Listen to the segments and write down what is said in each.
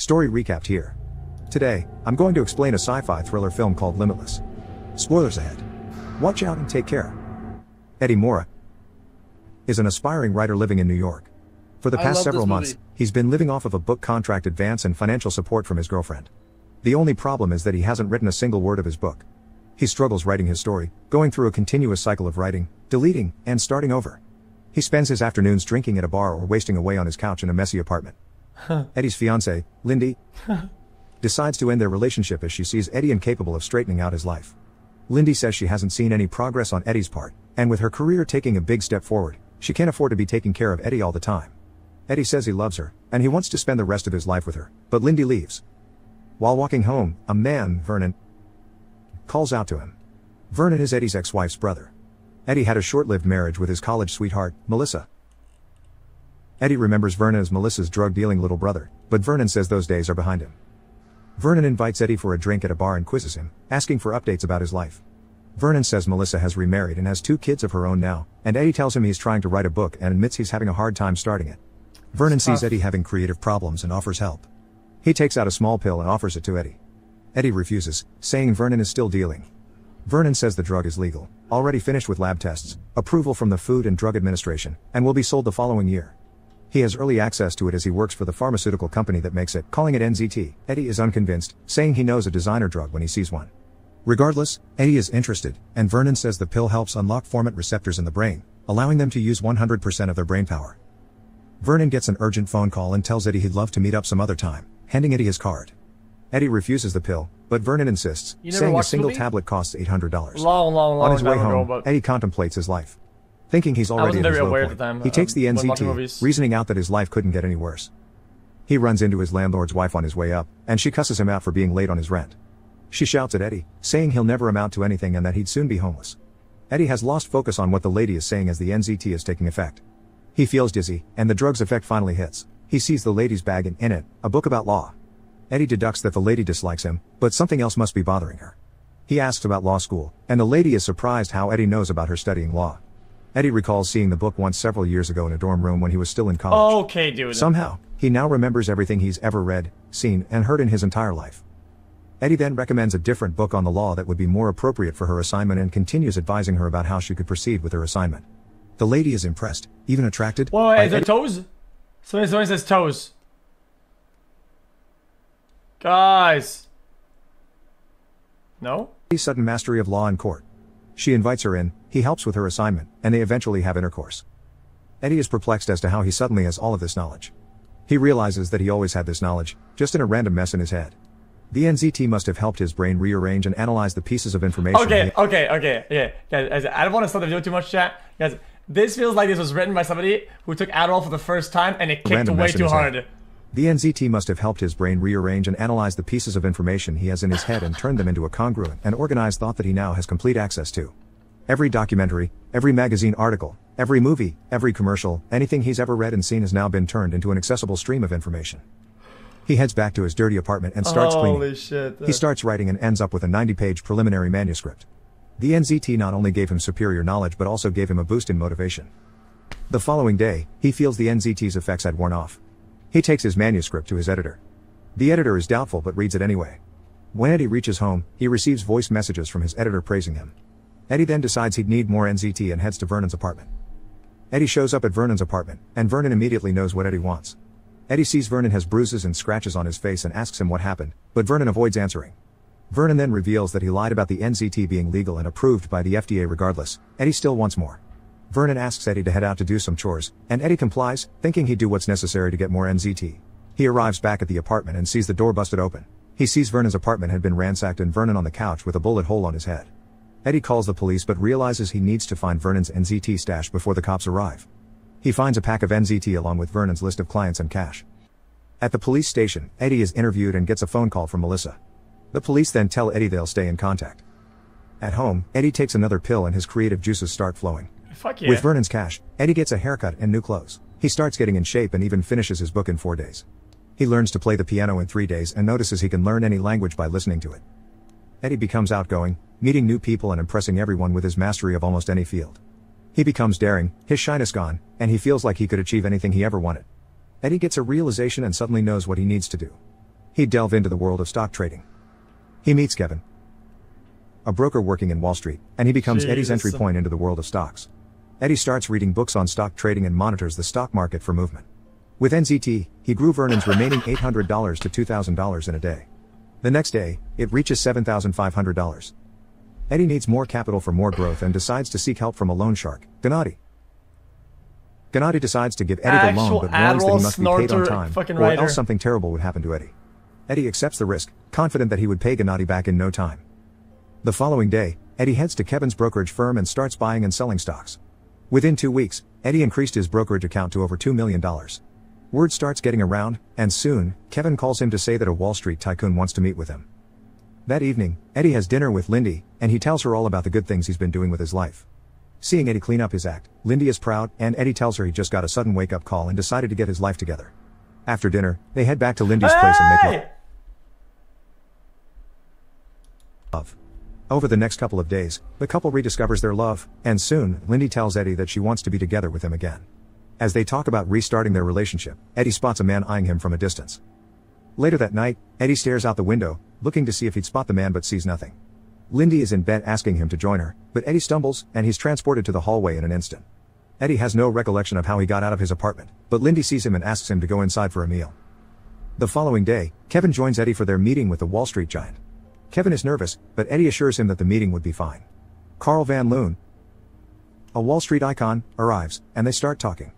Story recapped here. Today, I'm going to explain a sci-fi thriller film called Limitless. Spoilers ahead. Watch out and take care. Eddie Mora is an aspiring writer living in New York. For the past several months, he's been living off of a book contract advance and financial support from his girlfriend. The only problem is that he hasn't written a single word of his book. He struggles writing his story, going through a continuous cycle of writing, deleting, and starting over. He spends his afternoons drinking at a bar or wasting away on his couch in a messy apartment. Eddie's fiancée, Lindy, decides to end their relationship as she sees Eddie incapable of straightening out his life. Lindy says she hasn't seen any progress on Eddie's part, and with her career taking a big step forward, she can't afford to be taking care of Eddie all the time. Eddie says he loves her, and he wants to spend the rest of his life with her, but Lindy leaves. While walking home, a man, Vernon, calls out to him. Vernon is Eddie's ex-wife's brother. Eddie had a short-lived marriage with his college sweetheart, Melissa. Eddie remembers Vernon as Melissa's drug-dealing little brother, but Vernon says those days are behind him. Vernon invites Eddie for a drink at a bar and quizzes him, asking for updates about his life. Vernon says Melissa has remarried and has 2 kids of her own now, and Eddie tells him he's trying to write a book and admits he's having a hard time starting it. Vernon sees Eddie having creative problems and offers help. He takes out a small pill and offers it to Eddie. Eddie refuses, saying Vernon is still dealing. Vernon says the drug is legal, already finished with lab tests, approval from the Food and Drug Administration, and will be sold the following year. He has early access to it as he works for the pharmaceutical company that makes it, calling it NZT. Eddie is unconvinced, saying he knows a designer drug when he sees one. Regardless, Eddie is interested, and Vernon says the pill helps unlock dormant receptors in the brain, allowing them to use 100% of their brain power. Vernon gets an urgent phone call and tells Eddie he'd love to meet up some other time, handing Eddie his card. Eddie refuses the pill, but Vernon insists, saying a single tablet costs $800. On his way home, Eddie contemplates his life. Thinking he's already in his low point, he takes the NZT, reasoning out that his life couldn't get any worse. He runs into his landlord's wife on his way up, and she cusses him out for being late on his rent. She shouts at Eddie, saying he'll never amount to anything and that he'd soon be homeless. Eddie has lost focus on what the lady is saying as the NZT is taking effect. He feels dizzy, and the drug's effect finally hits. He sees the lady's bag and in it, a book about law. Eddie deducts that the lady dislikes him, but something else must be bothering her. He asks about law school, and the lady is surprised how Eddie knows about her studying law. Eddie recalls seeing the book once several years ago in a dorm room when he was still in college. Somehow, he now remembers everything he's ever read, seen, and heard in his entire life. Eddie then recommends a different book on the law that would be more appropriate for her assignment and continues advising her about how she could proceed with her assignment. The lady is impressed, even attracted. Whoa, hey, the toes? Somebody says toes. Guys. No? Sudden mastery of law in court. She invites her in, he helps with her assignment, and they eventually have intercourse. Eddie is perplexed as to how he suddenly has all of this knowledge. He realizes that he always had this knowledge, just in a random mess in his head. The NZT must have helped his brain rearrange and analyze the pieces of information. Guys, I don't want to start the video too much, chat. Guys, this feels like this was written by somebody who took Adderall for the first time and it kicked way too hard. The NZT must have helped his brain rearrange and analyze the pieces of information he has in his head and turned them into a congruent and organized thought that he now has complete access to. Every documentary, every magazine article, every movie, every commercial, anything he's ever read and seen has now been turned into an accessible stream of information. He heads back to his dirty apartment and starts cleaning. He starts writing and ends up with a 90-page preliminary manuscript. The NZT not only gave him superior knowledge but also gave him a boost in motivation. The following day, he feels the NZT's effects had worn off. He takes his manuscript to his editor. The editor is doubtful but reads it anyway. When Eddie reaches home, he receives voice messages from his editor praising him. Eddie then decides he'd need more NZT and heads to Vernon's apartment. Eddie shows up at Vernon's apartment, and Vernon immediately knows what Eddie wants. Eddie sees Vernon has bruises and scratches on his face and asks him what happened, but Vernon avoids answering. Vernon then reveals that he lied about the NZT being legal and approved by the FDA regardless. Eddie still wants more. Vernon asks Eddie to head out to do some chores, and Eddie complies, thinking he'd do what's necessary to get more NZT. He arrives back at the apartment and sees the door busted open. He sees Vernon's apartment had been ransacked and Vernon on the couch with a bullet hole on his head. Eddie calls the police but realizes he needs to find Vernon's NZT stash before the cops arrive. He finds a pack of NZT along with Vernon's list of clients and cash. At the police station, Eddie is interviewed and gets a phone call from Melissa. The police then tell Eddie they'll stay in contact. At home, Eddie takes another pill and his creative juices start flowing. Fuck yeah. With Vernon's cash, Eddie gets a haircut and new clothes. He starts getting in shape and even finishes his book in 4 days. He learns to play the piano in 3 days and notices he can learn any language by listening to it. Eddie becomes outgoing, meeting new people and impressing everyone with his mastery of almost any field. He becomes daring, his shyness gone, and he feels like he could achieve anything he ever wanted. Eddie gets a realization and suddenly knows what he needs to do. he'd delve into the world of stock trading. He meets Kevin, a broker working in Wall Street, and he becomes Eddie's entry point into the world of stocks. Eddie starts reading books on stock trading and monitors the stock market for movement. With NZT, he grew Vernon's remaining $800 to $2,000 in a day. The next day, it reaches $7,500. Eddie needs more capital for more growth and decides to seek help from a loan shark, Gennady. Gennady decides to give Eddie the loan but warns that he must be paid on time or else something terrible would happen to Eddie. Eddie accepts the risk, confident that he would pay Gennady back in no time. The following day, Eddie heads to Kevin's brokerage firm and starts buying and selling stocks. Within 2 weeks, Eddie increased his brokerage account to over $2 million. Word starts getting around, and soon, Kevin calls him to say that a Wall Street tycoon wants to meet with him. That evening, Eddie has dinner with Lindy, and he tells her all about the good things he's been doing with his life. Seeing Eddie clean up his act, Lindy is proud, and Eddie tells her he just got a sudden wake-up call and decided to get his life together. After dinner, they head back to Lindy's place and make love. Over the next couple of days, the couple rediscovers their love, and soon, Lindy tells Eddie that she wants to be together with him again. As they talk about restarting their relationship, Eddie spots a man eyeing him from a distance. Later that night, Eddie stares out the window, looking to see if he'd spot the man but sees nothing. Lindy is in bed asking him to join her, but Eddie stumbles, and he's transported to the hallway in an instant. Eddie has no recollection of how he got out of his apartment, but Lindy sees him and asks him to go inside for a meal. The following day, Kevin joins Eddie for their meeting with the Wall Street giant. Kevin is nervous, but Eddie assures him that the meeting would be fine. Carl Van Loon, a Wall Street icon, arrives, and they start talking.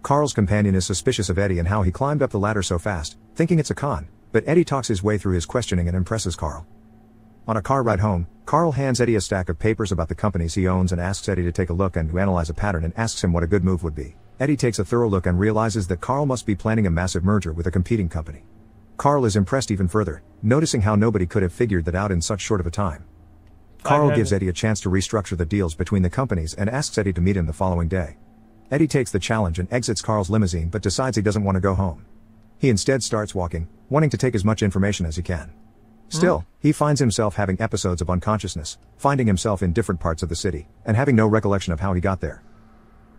Carl's companion is suspicious of Eddie and how he climbed up the ladder so fast, thinking it's a con, but Eddie talks his way through his questioning and impresses Carl. On a car ride home, Carl hands Eddie a stack of papers about the companies he owns and asks Eddie to take a look and to analyze a pattern and asks him what a good move would be. Eddie takes a thorough look and realizes that Carl must be planning a massive merger with a competing company. Carl is impressed even further, noticing how nobody could have figured that out in such short of a time. Carl gives Eddie a chance to restructure the deals between the companies and asks Eddie to meet him the following day. Eddie takes the challenge and exits Carl's limousine but decides he doesn't want to go home. He instead starts walking, wanting to take as much information as he can. Still, he finds himself having episodes of unconsciousness, finding himself in different parts of the city, and having no recollection of how he got there.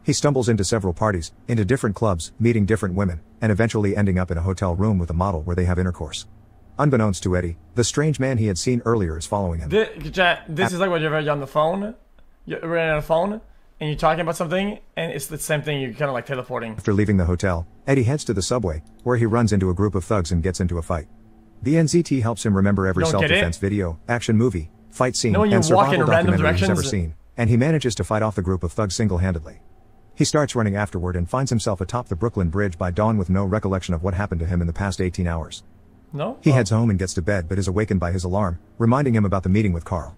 He stumbles into several parties, into different clubs, meeting different women, and eventually ending up in a hotel room with a model where they have intercourse. Unbeknownst to Eddie, the strange man he had seen earlier is following him. This is like when you're on the phone, and you're talking about something, and it's the same thing, you're kind of like teleporting. After leaving the hotel, Eddie heads to the subway, where he runs into a group of thugs and gets into a fight. The NZT helps him remember every self-defense video, action movie, fight scene, and survival documentary he's ever seen, and he manages to fight off the group of thugs single-handedly. He starts running afterward and finds himself atop the Brooklyn Bridge by dawn with no recollection of what happened to him in the past 18 hours. He heads home and gets to bed but is awakened by his alarm, reminding him about the meeting with Carl.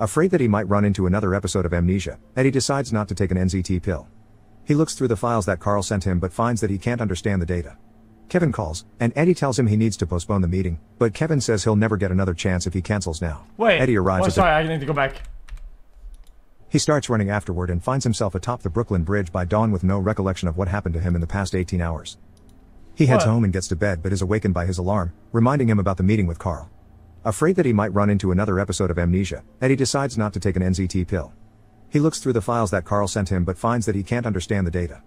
Afraid that he might run into another episode of amnesia, Eddie decides not to take an NZT pill. He looks through the files that Carl sent him but finds that he can't understand the data. Kevin calls, and Eddie tells him he needs to postpone the meeting, but Kevin says he'll never get another chance if he cancels now. Eddie arrives I need to go back. He starts running afterward and finds himself atop the Brooklyn Bridge by dawn with no recollection of what happened to him in the past 18 hours. He heads home and gets to bed but is awakened by his alarm, reminding him about the meeting with Carl. Afraid that he might run into another episode of amnesia, Eddie decides not to take an NZT pill. He looks through the files that Carl sent him but finds that he can't understand the data.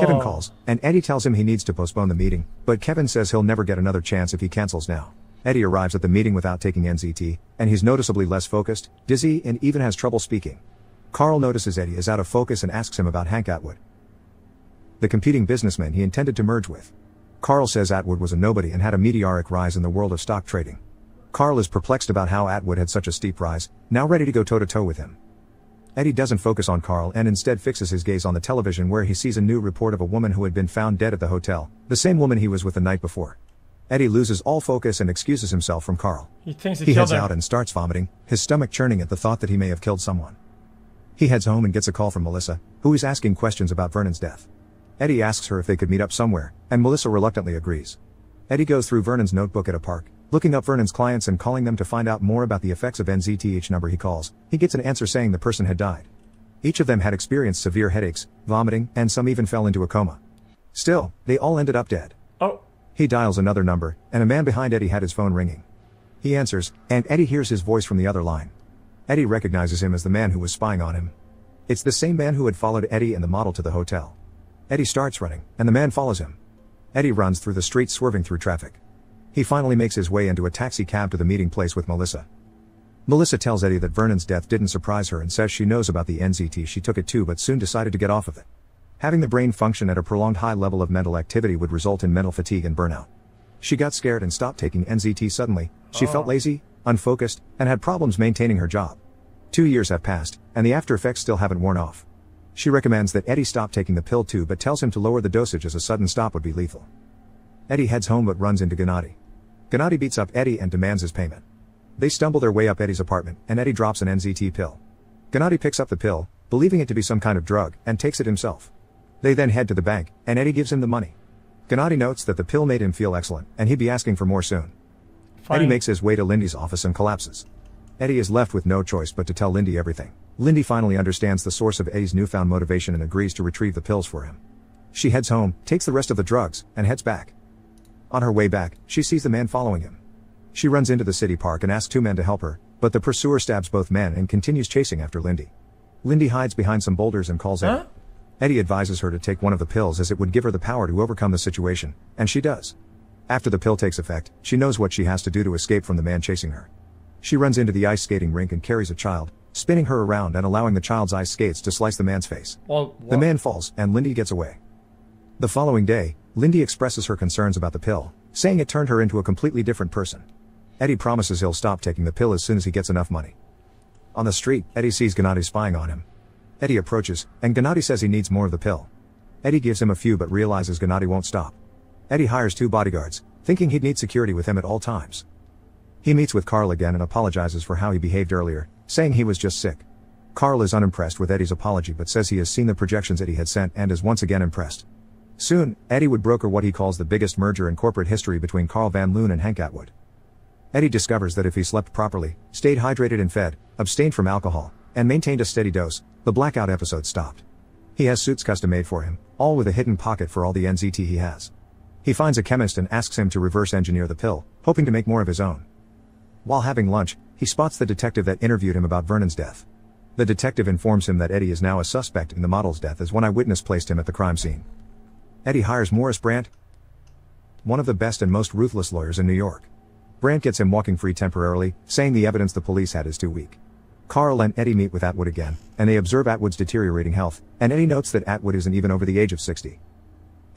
Kevin calls, and Eddie tells him he needs to postpone the meeting, but Kevin says he'll never get another chance if he cancels now. Eddie arrives at the meeting without taking NZT, and he's noticeably less focused, dizzy, and even has trouble speaking. Carl notices Eddie is out of focus and asks him about Hank Atwood, the competing businessman he intended to merge with. Carl says Atwood was a nobody and had a meteoric rise in the world of stock trading. Carl is perplexed about how Atwood had such a steep rise, now ready to go toe-to-toe with him. Eddie doesn't focus on Carl and instead fixes his gaze on the television where he sees a new report of a woman who had been found dead at the hotel, the same woman he was with the night before. Eddie loses all focus and excuses himself from Carl. He heads out and starts vomiting, his stomach churning at the thought that he may have killed someone. He heads home and gets a call from Melissa, who is asking questions about Vernon's death. Eddie asks her if they could meet up somewhere, and Melissa reluctantly agrees. Eddie goes through Vernon's notebook at a park, looking up Vernon's clients and calling them to find out more about the effects of NZT. Each number he calls, he gets an answer saying the person had died. Each of them had experienced severe headaches, vomiting, and some even fell into a coma. Still, they all ended up dead. He dials another number, and a man behind Eddie had his phone ringing. He answers, and Eddie hears his voice from the other line. Eddie recognizes him as the man who was spying on him. It's the same man who had followed Eddie and the model to the hotel. Eddie starts running, and the man follows him. Eddie runs through the streets, swerving through traffic. He finally makes his way into a taxi cab to the meeting place with Melissa. Melissa tells Eddie that Vernon's death didn't surprise her and says she knows about the NZT she took it to but soon decided to get off of it. Having the brain function at a prolonged high level of mental activity would result in mental fatigue and burnout. She got scared and stopped taking NZT suddenly. She felt lazy, unfocused, and had problems maintaining her job. 2 years have passed, and the after effects still haven't worn off. She recommends that Eddie stop taking the pill too but tells him to lower the dosage as a sudden stop would be lethal. Eddie heads home but runs into Gennady. Gennady beats up Eddie and demands his payment. They stumble their way up Eddie's apartment, and Eddie drops an NZT pill. Gennady picks up the pill, believing it to be some kind of drug, and takes it himself. They then head to the bank, and Eddie gives him the money. Gennady notes that the pill made him feel excellent, and he'd be asking for more soon. Fine. Eddie makes his way to Lindy's office and collapses. Eddie is left with no choice but to tell Lindy everything. Lindy finally understands the source of Eddie's newfound motivation and agrees to retrieve the pills for him. She heads home, takes the rest of the drugs, and heads back. On her way back, she sees the man following him. She runs into the city park and asks two men to help her, but the pursuer stabs both men and continues chasing after Lindy. Lindy hides behind some boulders and calls out. Eddie advises her to take one of the pills as it would give her the power to overcome the situation, and she does. After the pill takes effect, she knows what she has to do to escape from the man chasing her. She runs into the ice skating rink and carries a child, spinning her around and allowing the child's ice skates to slice the man's face. The man falls, and Lindy gets away. The following day, Lindy expresses her concerns about the pill, saying it turned her into a completely different person. Eddie promises he'll stop taking the pill as soon as he gets enough money. On the street, Eddie sees Gennady spying on him. Eddie approaches, and Gennady says he needs more of the pill. Eddie gives him a few but realizes Gennady won't stop. Eddie hires two bodyguards, thinking he'd need security with him at all times. He meets with Carl again and apologizes for how he behaved earlier, saying he was just sick. Carl is unimpressed with Eddie's apology but says he has seen the projections Eddie had sent and is once again impressed. Soon, Eddie would broker what he calls the biggest merger in corporate history between Carl Van Loon and Hank Atwood. Eddie discovers that if he slept properly, stayed hydrated and fed, abstained from alcohol, and maintained a steady dose, the blackout episode stopped. He has suits custom made for him, all with a hidden pocket for all the NZT he has. He finds a chemist and asks him to reverse engineer the pill, hoping to make more of his own. While having lunch, he spots the detective that interviewed him about Vernon's death. The detective informs him that Eddie is now a suspect in the model's death as one eyewitness placed him at the crime scene. Eddie hires Morris Brandt, one of the best and most ruthless lawyers in New York. Brandt gets him walking free temporarily, saying the evidence the police had is too weak. Carl and Eddie meet with Atwood again, and they observe Atwood's deteriorating health, and Eddie notes that Atwood isn't even over the age of 60.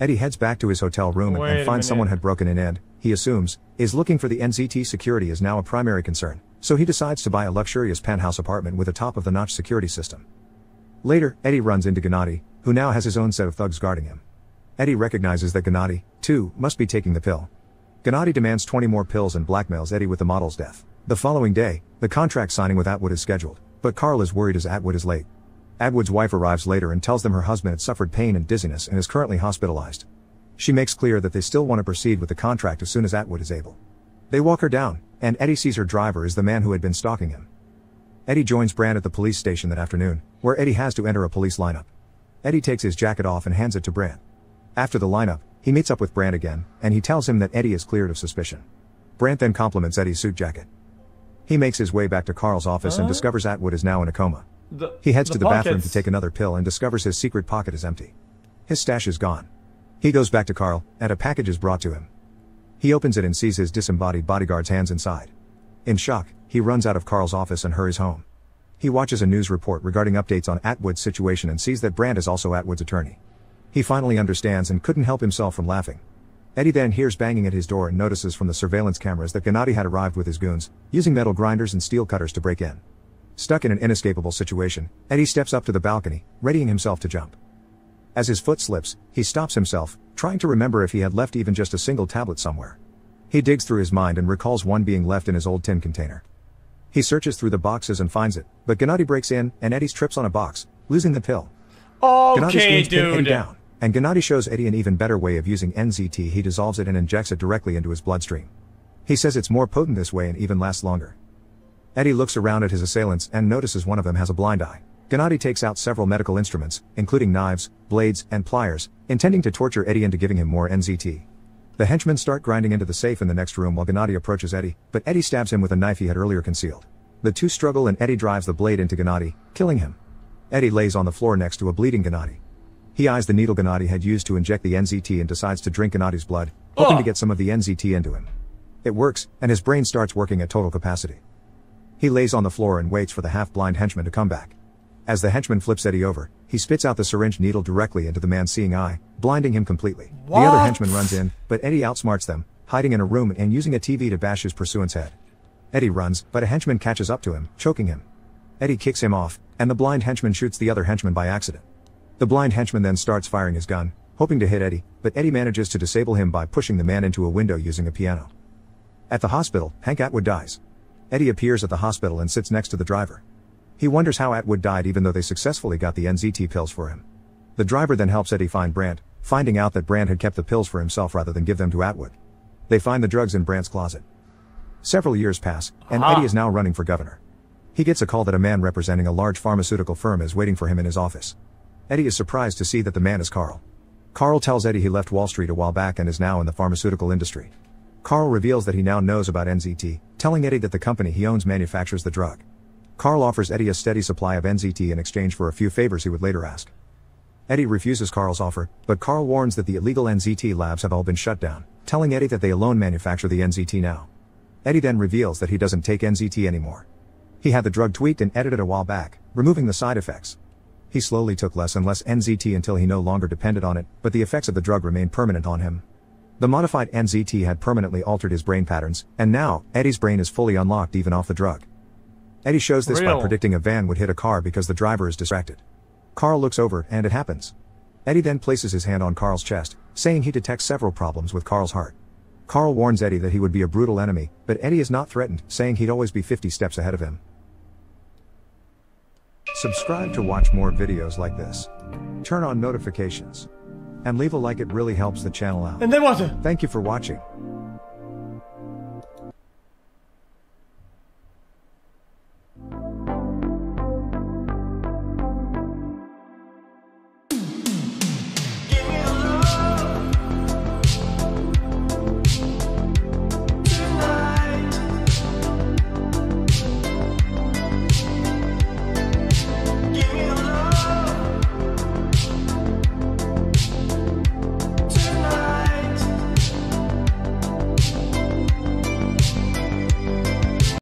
Eddie heads back to his hotel room and finds someone had broken in and, he assumes, is looking for the NZT. Security is now a primary concern, so he decides to buy a luxurious penthouse apartment with a top-of-the-notch security system. Later, Eddie runs into Gennady, who now has his own set of thugs guarding him. Eddie recognizes that Gennady, too, must be taking the pill. Gennady demands 20 more pills and blackmails Eddie with the model's death. The following day, the contract signing with Atwood is scheduled, but Carl is worried as Atwood is late. Atwood's wife arrives later and tells them her husband had suffered pain and dizziness and is currently hospitalized. She makes clear that they still want to proceed with the contract as soon as Atwood is able. They walk her down, and Eddie sees her driver is the man who had been stalking him. Eddie joins Brandt at the police station that afternoon, where Eddie has to enter a police lineup. Eddie takes his jacket off and hands it to Brandt. After the lineup, he meets up with Brandt again, and he tells him that Eddie is cleared of suspicion. Brandt then compliments Eddie's suit jacket. He makes his way back to Carl's office and discovers Atwood is now in a coma. He heads to the bathroom to take another pill and discovers his secret pocket is empty. His stash is gone. He goes back to Carl, and a package is brought to him. He opens it and sees his disembodied bodyguard's hands inside. In shock, he runs out of Carl's office and hurries home. He watches a news report regarding updates on Atwood's situation and sees that Brandt is also Atwood's attorney. He finally understands and couldn't help himself from laughing. Eddie then hears banging at his door and notices from the surveillance cameras that Gennady had arrived with his goons, using metal grinders and steel cutters to break in. Stuck in an inescapable situation, Eddie steps up to the balcony, readying himself to jump. As his foot slips, he stops himself, trying to remember if he had left even just a single tablet somewhere. He digs through his mind and recalls one being left in his old tin container. He searches through the boxes and finds it, but Gennady breaks in, and Eddie trips on a box, losing the pill. Okay, dude. Down. And Gennady shows Eddie an even better way of using NZT. He dissolves it and injects it directly into his bloodstream. He says it's more potent this way and even lasts longer. Eddie looks around at his assailants and notices one of them has a blind eye. Gennady takes out several medical instruments, including knives, blades, and pliers, intending to torture Eddie into giving him more NZT. The henchmen start grinding into the safe in the next room while Gennady approaches Eddie, but Eddie stabs him with a knife he had earlier concealed. The two struggle and Eddie drives the blade into Gennady, killing him. Eddie lays on the floor next to a bleeding Gennady. He eyes the needle Gennady had used to inject the NZT and decides to drink Gennady's blood, hoping to get some of the NZT into him. It works, and his brain starts working at total capacity. He lays on the floor and waits for the half-blind henchman to come back. As the henchman flips Eddie over, he spits out the syringe needle directly into the man's seeing eye, blinding him completely. What? The other henchman runs in, but Eddie outsmarts them, hiding in a room and using a TV to bash his pursuant's head. Eddie runs, but a henchman catches up to him, choking him. Eddie kicks him off, and the blind henchman shoots the other henchman by accident. The blind henchman then starts firing his gun, hoping to hit Eddie, but Eddie manages to disable him by pushing the man into a window using a piano. At the hospital, Hank Atwood dies. Eddie appears at the hospital and sits next to the driver. He wonders how Atwood died even though they successfully got the NZT pills for him. The driver then helps Eddie find Brandt, finding out that Brandt had kept the pills for himself rather than give them to Atwood. They find the drugs in Brandt's closet. Several years pass, and Eddie is now running for governor. He gets a call that a man representing a large pharmaceutical firm is waiting for him in his office. Eddie is surprised to see that the man is Carl. Carl tells Eddie he left Wall Street a while back and is now in the pharmaceutical industry. Carl reveals that he now knows about NZT, telling Eddie that the company he owns manufactures the drug. Carl offers Eddie a steady supply of NZT in exchange for a few favors he would later ask. Eddie refuses Carl's offer, but Carl warns that the illegal NZT labs have all been shut down, telling Eddie that they alone manufacture the NZT now. Eddie then reveals that he doesn't take NZT anymore. He had the drug tweaked and edited a while back, removing the side effects. He slowly took less and less NZT until he no longer depended on it, but the effects of the drug remained permanent on him. The modified NZT had permanently altered his brain patterns, and now, Eddie's brain is fully unlocked even off the drug. Eddie shows this by predicting a van would hit a car because the driver is distracted. Carl looks over, and it happens. Eddie then places his hand on Carl's chest, saying he detects several problems with Carl's heart. Carl warns Eddie that he would be a brutal enemy, but Eddie is not threatened, saying he'd always be 50 steps ahead of him. Subscribe to watch more videos like this. Turn on notifications. And leave a like, it really helps the channel out. And then what? Thank you for watching.